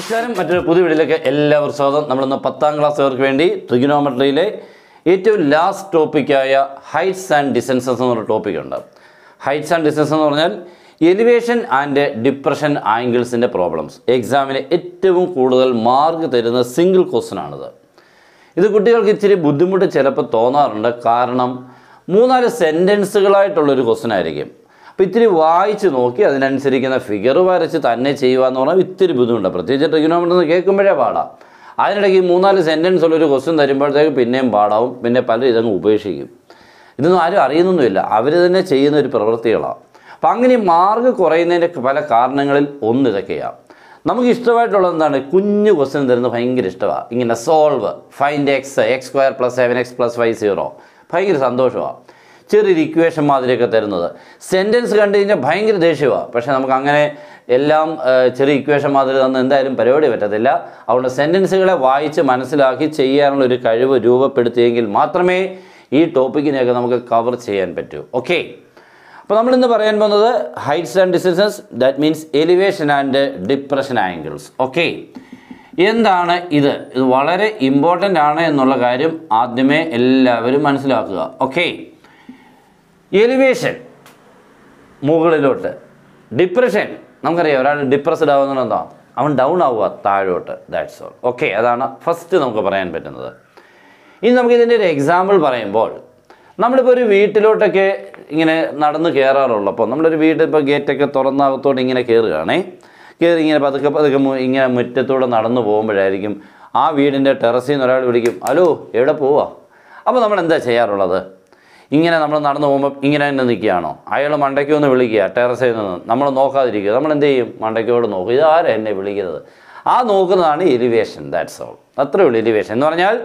നമസ്കാരം, മറ്റൊരു പുതിയ വീഡിയോയിലേക്ക് എല്ലാവർക്കും സ്വാഗതം. നമ്മളിന്ന് 10ാം ക്ലാസ്സുകാർക്ക് വേണ്ടി ട്രിഗണോമെട്രിയിലെ ഏറ്റവും ലാസ്റ്റ് ടോപ്പിക്കായ ഹൈറ്റ്സ് ആൻഡ് ഡിസ്റ്റൻസസ് എന്നൊരു ടോപ്പിക്കുണ്ട്. ഹൈറ്റ്സ് ആൻഡ് ഡിസ്റ്റൻസസ് എന്ന് പറഞ്ഞാൽ എലിവേഷൻ ആൻഡ് ഡിപ്രഷൻ ആംഗിൾസിൻ്റെ പ്രോബ്ലംസ്. എക്സാമിന് ഏറ്റവും കൂടുതൽ മാർക്ക് തരുന്ന സിംഗിൾ ക്വസ്റ്റൻ ആണിത്. ഇത് കുട്ടികൾക്ക് ഇച്ചിരി ബുദ്ധിമുട്ട് ചിലപ്പോൾ തോന്നാറുണ്ട്. കാരണം 3-4 സെൻറ്റൻസുകളായിട്ടുള്ളൊരു ക്വസ്റ്റൻ ആയിരിക്കും. അപ്പോൾ ഇത്തിരി വായിച്ച് നോക്കി അതിനനുസരിക്കുന്ന ഫിഗർ വരച്ച് തന്നെ ചെയ്യുക എന്ന് പറഞ്ഞാൽ ഇത്തിരി ബുദ്ധിമുട്ടാണ്. പ്രത്യേകിച്ച് ട്രിഗണോമെട്രി കേൾക്കുമ്പോഴേ പാടാം. അതിനിടയ്ക്ക് 3-4 സെൻറ്റൻസ് ഉള്ളൊരു ക്വസ്റ്റ്യൻ തരുമ്പോഴത്തേക്ക് പിന്നെയും പാടാവും. പിന്നെ പലരും ഇതങ്ങ് ഉപേക്ഷിക്കും. ഇതൊന്നും ആരും അറിയുന്നൊന്നുമില്ല, അവർ തന്നെ ചെയ്യുന്ന ഒരു പ്രവൃത്തികളാണ്. അപ്പം അങ്ങനെ മാർക്ക് കുറയുന്നതിൻ്റെ പല കാരണങ്ങളിൽ ഒന്ന് ഇതൊക്കെയാണ്. നമുക്ക് ഇഷ്ടമായിട്ടുള്ളത് എന്താണ്? കുഞ്ഞു ക്വസ്റ്റ്യൻ തരുന്നത് ഭയങ്കര ഇഷ്ടമാണ്. ഇങ്ങനെ സോൾവ്, ഫൈൻഡ് എക്സ്, x²+7x+y0, ഭയങ്കര സന്തോഷമാണ്. ചെറിയൊരു ഇക്വേഷൻ മാതിരിയൊക്കെ തരുന്നത്. സെൻറ്റൻസ് കണ്ടു കഴിഞ്ഞാൽ ഭയങ്കര ദേഷ്യമാണ്. പക്ഷേ നമുക്കങ്ങനെ എല്ലാം ചെറിയ ഇക്വേഷൻ മാതിരി തന്ന് എന്തായാലും പരിപാടി പറ്റത്തില്ല. അതുകൊണ്ട് സെൻറ്റൻസുകളെ വായിച്ച് മനസ്സിലാക്കി ചെയ്യാനുള്ളൊരു കഴിവ് രൂപപ്പെടുത്തിയെങ്കിൽ മാത്രമേ ഈ ടോപ്പിക്കിനെയൊക്കെ നമുക്ക് കവർ ചെയ്യാൻ പറ്റൂ. ഓക്കെ, അപ്പോൾ നമ്മളിന്ന് പറയാൻ പോകുന്നത് heights and distances, that means elevation and depression angles. Okay, എന്താണ് ഇത്? ഇത് വളരെ ഇമ്പോർട്ടൻ്റ് ആണ് എന്നുള്ള കാര്യം ആദ്യമേ എല്ലാവരും മനസ്സിലാക്കുക. ഓക്കെ, എലിവേഷൻ മുകളിലോട്ട്, ഡിപ്രഷൻ നമുക്കറിയാം ഒരാൾ ഡിപ്രസ്ഡ് ആവുന്നത് എന്താ? അവൻ ഡൗൺ ആവുക, താഴോട്ട്. That's all. ഓക്കെ, അതാണ് ഫസ്റ്റ് നമുക്ക് പറയാൻ പറ്റുന്നത്. ഇനി നമുക്കിതിൻ്റെ ഒരു എക്സാമ്പിൾ പറയുമ്പോൾ, നമ്മളിപ്പോൾ ഒരു വീട്ടിലോട്ടൊക്കെ ഇങ്ങനെ നടന്ന് കയറാറുള്ളപ്പോൾ, നമ്മളൊരു വീട് ഇപ്പോൾ ഗേറ്റൊക്കെ തുറന്നകത്തോട്ട് ഇങ്ങനെ കയറുകയാണേ, കയറി ഇങ്ങനെ പതുക്കെ ഇങ്ങനെ മുറ്റത്തോടെ നടന്നു പോകുമ്പോഴായിരിക്കും ആ വീടിൻ്റെ ടെറസിൽ നിന്ന് ഒരാൾ വിളിക്കും, ഹലോ എവിടെ പോവാ? അപ്പോൾ നമ്മളെന്താ ചെയ്യാറുള്ളത്? ഇങ്ങനെ നമ്മൾ നടന്നു പോകുമ്പോൾ ഇങ്ങനെ തന്നെ നിൽക്കുകയാണോ? അയാൾ മണ്ടയ്ക്ക് ഒന്ന് വിളിക്കുക ടെറസിൽ നിന്ന്, നമ്മൾ നോക്കാതിരിക്കുക. നമ്മൾ എന്ത് ചെയ്യും? മണ്ടയ്ക്കോട് നോക്കും, ഇതാരാ എന്നെ വിളിക്കുന്നത്? ആ നോക്കുന്നതാണ് എലിവേഷൻ. That's all. അത്രയേ ഉള്ളൂ എലിവേഷൻ എന്ന് പറഞ്ഞാൽ.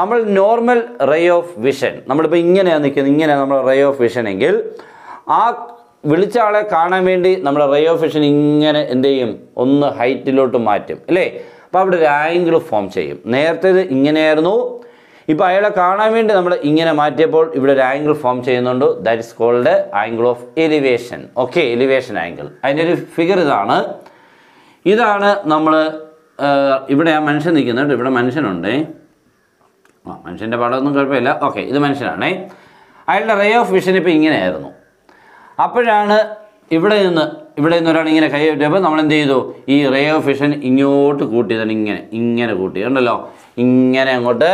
നമ്മൾ നോർമൽ റേ ഓഫ് വിഷൻ, നമ്മളിപ്പോൾ ഇങ്ങനെയാണ് നിൽക്കുന്നത്, ഇങ്ങനെയാണ് നമ്മൾ റേ ഓഫ് വിഷൻ എങ്കിൽ ആ വിളിച്ച ആളെ കാണാൻ വേണ്ടി നമ്മൾ റേ ഓഫ് വിഷൻ ഇങ്ങനെ എന്ത് ചെയ്യും? ഒന്ന് ഹൈറ്റിലോട്ട് മാറ്റും, അല്ലേ? അപ്പോൾ അവിടെ ഒരു ആംഗിൾ ഫോം ചെയ്യും. നേരത്തേത് ഇങ്ങനെയായിരുന്നു, ഇപ്പോൾ അയാളെ കാണാൻ വേണ്ടി നമ്മൾ ഇങ്ങനെ മാറ്റിയപ്പോൾ ഇവിടെ ഒരു ആംഗിൾ ഫോം ചെയ്യുന്നുണ്ട്. That is called angle of elevation. Okay, elevation angle. അതിൻ്റെ ഒരു ഫിഗർ ഇതാണ്. ഇതാണ് നമ്മൾ ഇവിടെ ആ മനുഷ്യൻ നിൽക്കുന്നത്. ഇവിടെ മനുഷ്യനുണ്ട്. ആ മനുഷ്യൻ്റെ പാടമൊന്നും കുഴപ്പമില്ല. ഓക്കെ, ഇത് മനുഷ്യനാണേ. അയാളുടെ റേ ഓഫ് വിഷൻ ഇപ്പോൾ ഇങ്ങനെയായിരുന്നു. അപ്പോഴാണ് ഇവിടെ നിന്ന് ഒരാൾ ഇങ്ങനെ കൈ കിട്ടിയപ്പോൾ നമ്മൾ എന്ത് ചെയ്തു? ഈ റേ ഓഫ് വിഷൻ ഇങ്ങോട്ട് കൂട്ടിയതാണ്, ഇങ്ങനെ കൂട്ടി ഉണ്ടല്ലോ, ഇങ്ങനെ അങ്ങോട്ട്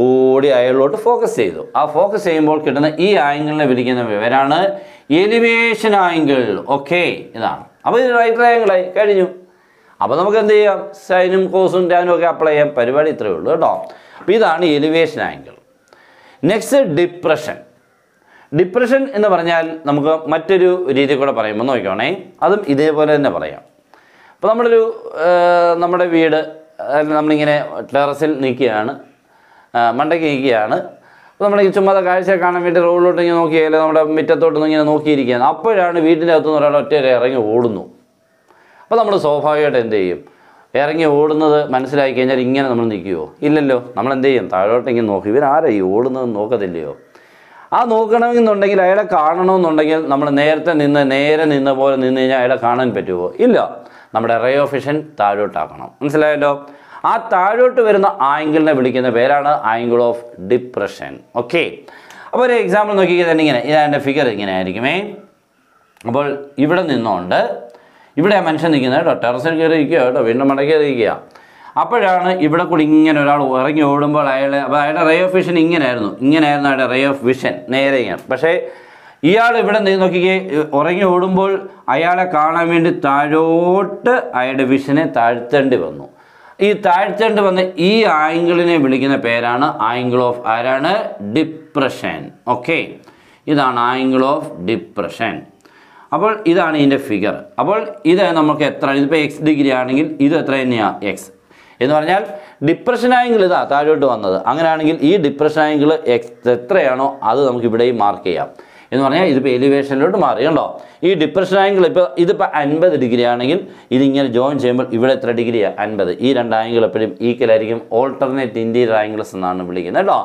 കൂടി അയാളിലോട്ട് ഫോക്കസ് ചെയ്തു. ആ ഫോക്കസ് ചെയ്യുമ്പോൾ കിട്ടുന്ന ഈ ആംഗിളിനെ വിളിക്കുന്ന പേരാണ് എലിവേഷൻ ആംഗിൾ. ഓക്കെ, ഇതാണ്. അപ്പോൾ ഇത് റൈറ്റ് ആംഗിളായി കഴിഞ്ഞു. അപ്പോൾ നമുക്ക് എന്ത് ചെയ്യാം? സൈനും കോസും ടാനും ഒക്കെ അപ്ലൈ ചെയ്യാം. പരിപാടി ഇത്രയേ ഉള്ളൂ കേട്ടോ. അപ്പോൾ ഇതാണ് elevation angle. Next depression. Depression എന്ന് പറഞ്ഞാൽ നമുക്ക് മറ്റൊരു രീതി കൂടെ പറയുമ്പോൾ നോക്കുകയാണേ, അതും ഇതേപോലെ തന്നെ പറയാം. അപ്പോൾ നമ്മുടെ വീട്, നമ്മളിങ്ങനെ ടെറസിൽ നിൽക്കുകയാണ്, മണ്ടയ്ക്ക് നിൽക്കുകയാണ്. അപ്പോൾ നമ്മൾ ഈ ചുമ്മാതെ കാഴ്ച കാണാൻ വേണ്ടി റോഡിലോട്ട് ഇങ്ങനെ നോക്കിയാലേ, നമ്മുടെ മുറ്റത്തോട്ടൊന്നും ഇങ്ങനെ നോക്കിയിരിക്കുകയാണ്. അപ്പോഴാണ് വീട്ടിൻ്റെ അകത്തുനിന്ന് ഒരാൾ ഒറ്റയിൽ ഇറങ്ങി ഓടുന്നു. അപ്പോൾ നമ്മൾ സ്വാഭാവികമായിട്ട് എന്ത് ചെയ്യും? ഇറങ്ങി ഓടുന്നത് മനസ്സിലാക്കി കഴിഞ്ഞാൽ ഇങ്ങനെ നമ്മൾ നിൽക്കുമോ? ഇല്ലല്ലോ. നമ്മൾ എന്ത് ചെയ്യും? താഴോട്ട് ഇങ്ങനെ നോക്കും. ഇവരാരാ ഈ ഓടുന്നത് നോക്കത്തില്ലയോ? ആ നോക്കണമെന്നുണ്ടെങ്കിൽ, അയാളെ കാണണമെന്നുണ്ടെങ്കിൽ നമ്മൾ നേരെ നിന്ന പോലെ നിന്ന് കഴിഞ്ഞാൽ അയാളെ കാണാൻ പറ്റുമോ? ഇല്ല. നമ്മുടെ റേ ഓഫ് വിഷൻ താഴോട്ടാക്കണം. മനസ്സിലായല്ലോ? ആ താഴോട്ട് വരുന്ന ആംഗിളിനെ വിളിക്കുന്ന പേരാണ് ആംഗിൾ ഓഫ് ഡിപ്രഷൻ. ഓക്കെ, അപ്പോൾ ഒരു എക്സാമ്പിൾ നോക്കിയാൽ തന്നെ ഇങ്ങനെ, ഇതാൻ്റെ ഫിഗർ ഇങ്ങനെ ആയിരിക്കുമേ. അപ്പോൾ ഇവിടെ നിന്നുകൊണ്ട് ഇവിടെ മനുഷ്യൻ നിൽക്കുന്നത് കേട്ടോ, ടെറസിൽ കയറി ഇരിക്കുക കേട്ടോ, വീണ്ടും മടക്കി ഇരിക്കുക. അപ്പോഴാണ് ഇവിടെ കൂടി ഇങ്ങനെ ഒരാൾ ഇറങ്ങി ഓടുമ്പോൾ അപ്പോൾ അയാളുടെ റേ ഓഫ് വിഷൻ ഇങ്ങനെയായിരുന്നു അയാളുടെ റേ ഓഫ് വിഷൻ, നേരെ ഇങ്ങനെ. പക്ഷേ ഇയാൾ ഇവിടെ നോക്കിക്കേ, ഇറങ്ങി ഓടുമ്പോൾ അയാളെ കാണാൻ വേണ്ടി താഴോട്ട് അയാളുടെ വിഷനെ താഴ്ത്തേണ്ടി വന്നു. ഈ താഴ്ത്തേണ്ടി വന്ന ഈ ആംഗിളിനെ വിളിക്കുന്ന പേരാണ് ആംഗിൾ ഓഫ് ആരാണ്? ഡിപ്രഷൻ. ഓക്കെ, ഇതാണ് ആംഗിൾ ഓഫ് ഡിപ്രഷൻ. അപ്പോൾ ഇതാണ് ഇതിൻ്റെ ഫിഗർ. അപ്പോൾ ഇത് നമുക്ക് എത്ര? ഇതിപ്പോൾ എക്സ് ഡിഗ്രി ആണെങ്കിൽ ഇത് എത്ര തന്നെയാണ്? എക്സ് എന്ന് പറഞ്ഞാൽ ഡിപ്രഷൻ ആംഗിൾ ഇതാ താഴോട്ട് വന്നത്. അങ്ങനെയാണെങ്കിൽ ഈ ഡിപ്രഷൻ ആംഗിൾ എക്സ് എത്രയാണോ അത് നമുക്ക് ഇവിടെയും മാർക്ക് ചെയ്യാം. എന്ന് പറഞ്ഞാൽ ഇതിപ്പോൾ എലിവേഷനിലോട്ട് മാറി കണ്ടോ. ഈ ഡിപ്രഷൻ ആംഗിൾ ഇതിപ്പോൾ 50 ഡിഗ്രി ആണെങ്കിൽ ഇതിങ്ങനെ ജോയിൻ ചെയ്യുമ്പോൾ ഇവിടെ എത്ര ഡിഗ്രിയാണ്? 50. ഈ രണ്ട് ആംഗിൾ എപ്പോഴും ഈക്വലായിരിക്കും. ഓൾട്ടർനേറ്റ് ഇൻറ്റീരിയർ ആംഗിൾസ് എന്നാണ് വിളിക്കുന്നത് കേട്ടോ.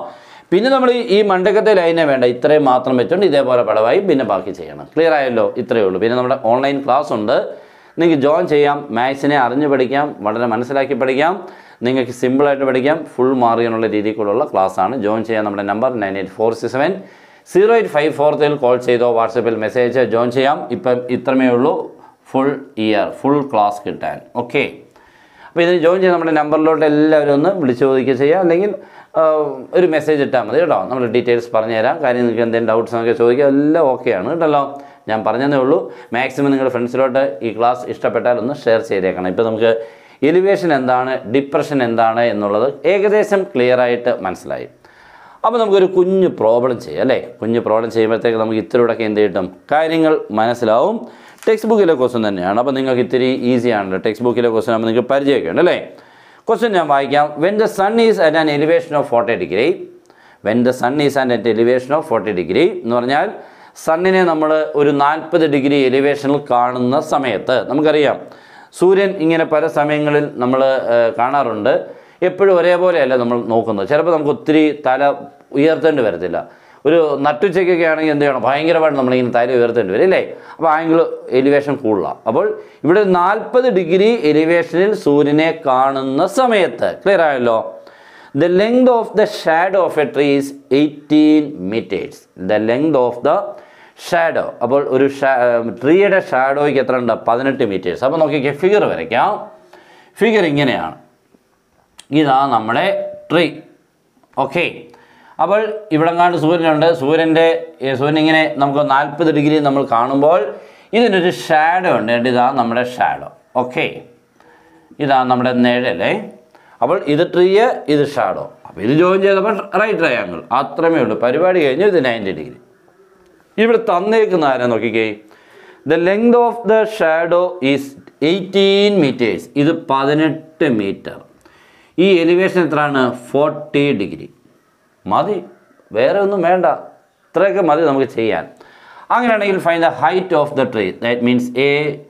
പിന്നെ നമ്മൾ ഈ മണ്ടക്കത്തെ ലൈനെ വേണ്ട, ഇത്രയും മാത്രം വെച്ചുകൊണ്ട് ഇതേപോലെ പടവായി പിന്നെ ബാക്കി ചെയ്യണം. ക്ലിയർ ആയല്ലോ? ഇത്രയേ ഉള്ളൂ. പിന്നെ നമ്മുടെ ഓൺലൈൻ ക്ലാസ് ഉണ്ട്. Nigga John Chayam, Maxine Aranja Badicam, Madame Manasalaki Badicam, Nigga Symbol at Badicam, full Marianola Didicola class on John Chayam number 98467 0854 they'll call Chaydo, WhatsApp message, John Chayam, Ipermeolo, full year, full class kitan. Okay. With John Chayam number load 11, Blichovic, a message at Tamadon, details Parnera, carrying then doubts on the okay, and maximum friends class is a share series. Elevation and depression and clear right manslide. Now, we have a problem. We have a problem. We have a problem. Textbook is easy. Textbook question when the sun is at an elevation of 40 degree, when the sun is at an elevation of 40 degree, sun in a 40 degree elevation karna samet. Namakaria Surian in a para samangal number kana runda, a pretty variable no con the Cherabam could three tala year than vertilla. Not to check again and they are buying about number in tile vertan very late. Angle elevation cooler. About if it is 40 degree elevation Surine karna samet. Clear law. The length of the shadow of a tree is 18 meters. The length of the shadow. About a tree at a shadow is 18 meters. So, we figure. Figure is this. This is our tree. Okay. About if we are Surya, 40 degree, this is shadow. This is our shadow. Okay. This is our shadow. This is the tree, this is the shadow. This is the right triangle. This is the 90 degree. The length of the shadow is 18 meters. This is 18 meter. This elevation is 40 degree. Madi, where is the manda? You will find the height of the tree. That means A,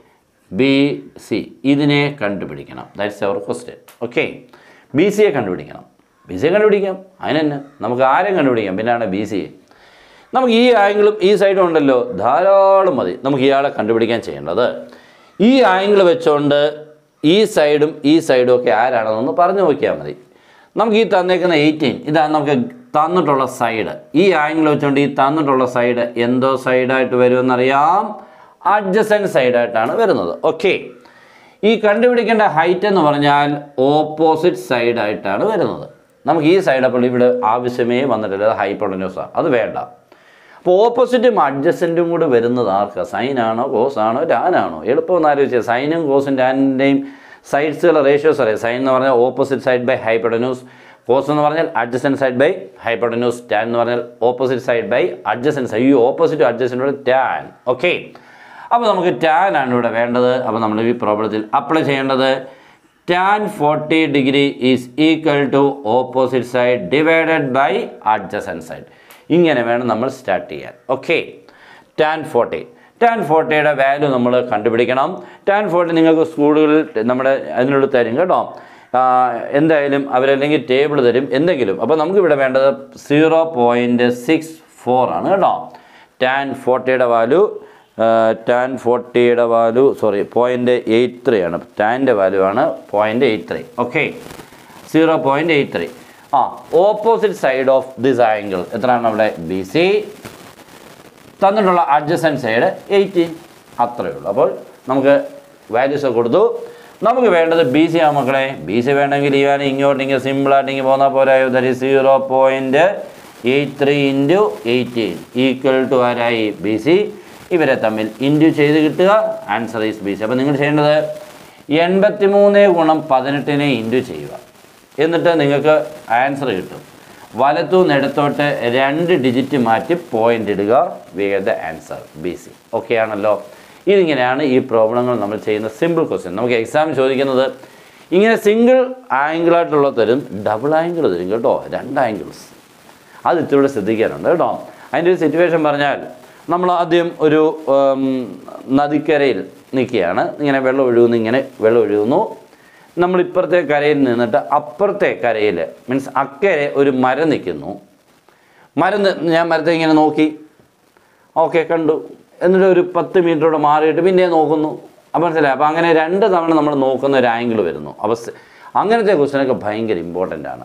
B, C. This is that's our question. Okay. BCA contributing. BCA contributing. I know. BCA. We angle this side on the low. This angle is on the side. This side okay. I don't know. We have 18. This angle side. This angle is on the side. Endo side at adjacent side at okay. This contributing height is opposite side. We this side hypotenuse. That's opposite adjacent sine and cosine. Sine and cosine sides ratios are sine opposite side by hypotenuse. Cosine adjacent side by hypotenuse. Tan opposite side by adjacent side. Opposite to adjacent tan. Okay. Now, we tan tan 40 degree is equal to opposite side divided by adjacent side. This is the start here. Okay. Tan 40. Tan 40 is the value of the tan 40 is the school. The table is 0.64. Tan 40 is the value. Tan 40 value, sorry, 0.83. Tan value is 0.83. Okay, 0.83. Opposite side of this angle. BC. Adjacent side 18. Values are good. BC symbol that is 0.83 into 18 equal to BC. If you have the answer is B. So, you can say that you can say that you the answer is B. We get the answer BC. Okay, this problem is a simple question. We examine a single angle, double angle, and angles. That is the situation. We have to do this. അപ്പോൾ മനസ്സിലായി. അപ്പോൾ അങ്ങനെ രണ്ട് തവണ നമ്മൾ നോക്കുന്ന ഒരു angle വരുന്നു. അപ്പോൾ അങ്ങനത്തെ ക്വസ്റ്റ്യനൊക്കെ ഭയങ്കര ഇമ്പോർട്ടൻ്റ് ആണ്.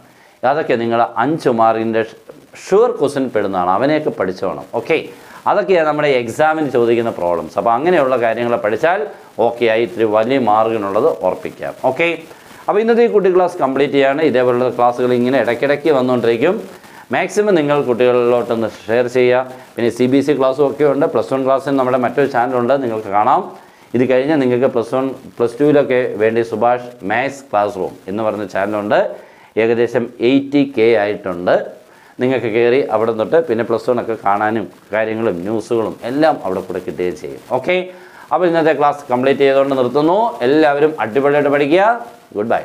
അതൊക്കെ നിങ്ങൾ 5 മാർക്കിൻ്റെ ഷുവർ ക്വസ്റ്റ്യൻ പെടുന്നതാണ്. അവനെയൊക്കെ പഠിച്ചോണം. ഓക്കെ, അതൊക്കെയാണ് നമ്മുടെ എക്സാമിന് ചോദിക്കുന്ന പ്രോബ്ലംസ്. അപ്പോൾ അങ്ങനെയുള്ള കാര്യങ്ങൾ പഠിച്ചാൽ ഓക്കെ ആയി ഇത്തിരി വലിയ മാർഗിനുള്ളത് ഓർപ്പിക്കാം. ഓക്കെ, അപ്പോൾ ഇന്നത്തെ ഈ കുട്ടി ക്ലാസ് കംപ്ലീറ്റ് ചെയ്യാണ്. ഇതേപോലുള്ള ക്ലാസ്സുകൾ ഇങ്ങനെ ഇടയ്ക്കിടയ്ക്ക് വന്നുകൊണ്ടിരിക്കും. മാക്സിമം നിങ്ങൾ കുട്ടികളിലോട്ടൊന്ന് ഷെയർ ചെയ്യുക. പിന്നെ CBSE ക്ലാസ്സും ഒക്കെ ഉണ്ട്. +1 ക്ലാസ്സിന് നമ്മുടെ മറ്റൊരു ചാനലുണ്ട്, നിങ്ങൾക്ക് കാണാം. ഇത് കഴിഞ്ഞാൽ നിങ്ങൾക്ക് +1, +2 വേണ്ടി സുഭാഷ് മാത്സ് ക്ലാസ് റൂം എന്ന് പറയുന്ന ചാനലുണ്ട്. ഏകദേശം 80K ആയിട്ടുണ്ട്. നിങ്ങൾക്ക് കയറി അവിടെ തൊട്ട് പിന്നെ +1 കാണാനും കാര്യങ്ങളും ന്യൂസുകളും എല്ലാം അവിടെ കൂടെ കിട്ടുകയും ചെയ്യും. ഓക്കെ, അപ്പോൾ ഇന്നത്തെ ക്ലാസ് കംപ്ലീറ്റ് ചെയ്തുകൊണ്ട് നിർത്തുന്നു. എല്ലാവരും അടിപൊളിയായിട്ട് പഠിക്കുക. Good by.